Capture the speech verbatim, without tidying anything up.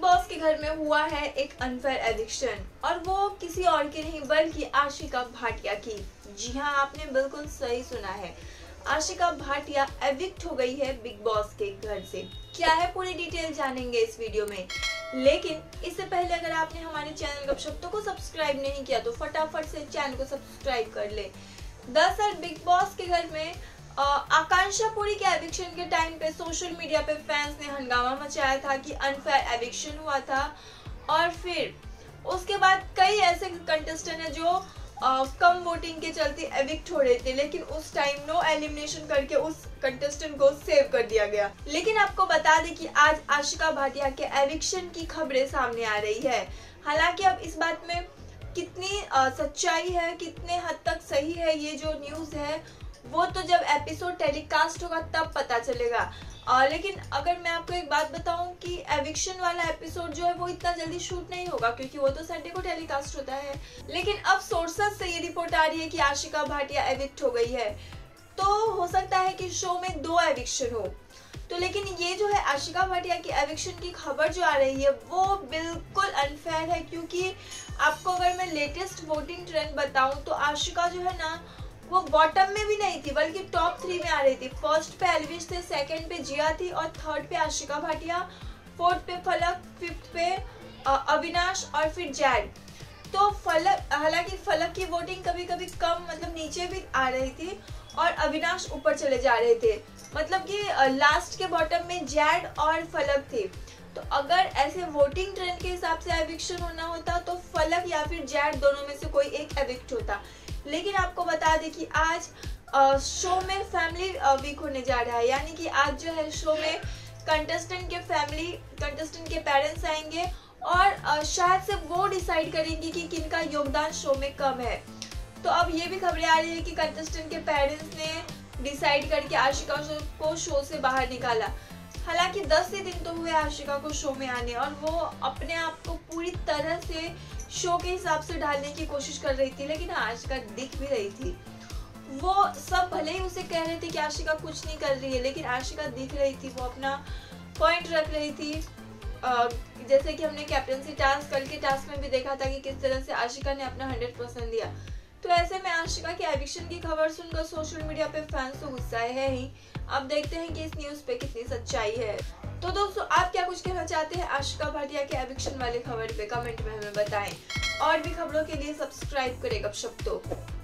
Boss के घर में हुआ है एक अनफेयर एडिक्शन, और वो किसी और की नहीं बल्कि आशिका भाटिया की। जी हाँ, आपने बिल्कुल सही सुना है, आशिका भाटिया एविक्ट हो गई है बिग बॉस के घर से। क्या है पूरी डिटेल जानेंगे इस वीडियो में, लेकिन इससे पहले अगर आपने हमारे चैनल गपशप तो को सब्सक्राइब नहीं किया तो फटाफट से चैनल को सब्सक्राइब कर ले। दरअसल बिग बॉस के घर में आकांक्षा पुरी के एविक्शन के टाइम पे सोशल मीडिया पे फैंस ने हंगामा मचाया था कि अनफेयर एविक्शन हुआ था, और फिर उसके बाद कई ऐसे कंटेस्टेंट हैं जो आ, कम वोटिंग के चलते एविक्ट हो रहे थे, लेकिन उस टाइम नो एलिमिनेशन करके उस कंटेस्टेंट को सेव कर दिया गया। लेकिन आपको बता दें कि आज आशिका भाटिया के एविक्शन की खबरें सामने आ रही है। हालांकि अब इस बात में कितनी आ, सच्चाई है, कितने हद तक सही है ये जो न्यूज़ है, वो तो जब एपिसोड टेलीकास्ट होगा तब पता चलेगा। आ, लेकिन अगर मैं आपको एक बात बताऊं कि एविक्शन वाला एपिसोड जो है वो इतना जल्दी शूट नहीं होगा, क्योंकि वो तो संडे को टेलीकास्ट होता है। लेकिन अब सोर्सेस से ये रिपोर्ट आ रही है कि आशिका भाटिया एविक्ट हो गई है, तो हो सकता है कि शो में दो एविक्शन हो। तो लेकिन ये जो है आशिका भाटिया की एविक्शन की खबर जो आ रही है वो बिल्कुल अनफेयर है, क्योंकि आपको अगर मैं लेटेस्ट वोटिंग ट्रेंड बताऊँ तो आशिका जो है ना वो बॉटम में भी नहीं थी, बल्कि टॉप थ्री में आ रही थी। फर्स्ट पे एलविश थे, सेकंड पे जिया थी, और थर्ड पे आशिका भाटिया, फोर्थ पे फलक, फिफ्थ पे अविनाश और फिर जैड। तो फलक, हालांकि फलक की वोटिंग कभी कभी कम मतलब नीचे भी आ रही थी और अविनाश ऊपर चले जा रहे थे, मतलब कि लास्ट के बॉटम में जैड और फलक थे। तो अगर ऐसे वोटिंग ट्रेंड के हिसाब से एविक्शन होना होता तो फलक या फिर जैड दोनों में से कोई एक एविक्ट होता। लेकिन आपको बता दें कि आज आ, शो में फैमिली वीक होने जा रहा है, यानी कि आज जो है शो में कंटेस्टेंट के फैमिली कंटेस्टेंट के पेरेंट्स आएंगे और आ, शायद से वो डिसाइड करेंगे कि किनका योगदान शो में कम है। तो अब ये भी खबरें आ रही है कि कंटेस्टेंट के पेरेंट्स ने डिसाइड करके आशिका को शो से बाहर निकाला। हालांकि दस ही दिन तो हुए आशिका को शो में आने, और वो अपने आप को पूरी तरह से शो के हिसाब से ढालने की कोशिश कर रही थी। लेकिन आशिका दिख भी रही थी, वो सब भले ही उसे कह रहे थे कि आशिका कुछ नहीं कर रही है, लेकिन आशिका दिख रही थी, वो अपना पॉइंट रख रही थी। आ, जैसे कि हमने कैप्टनसी टास्क कल के टास्क में भी देखा था कि किस तरह से आशिका ने अपना हंड्रेड परसेंट दिया। तो ऐसे में आशिका के एविक्शन की खबर सुनकर सोशल मीडिया पे फैंस तो गुस्साए हैं ही। अब देखते हैं कि इस न्यूज़ पे कितनी सच्चाई है। तो दोस्तों, आप क्या कुछ कहना चाहते हैं आशिका भाटिया के एविक्शन वाले खबर पे, कमेंट में हमें बताएं। और भी खबरों के लिए सब्सक्राइब करें गपशप तो।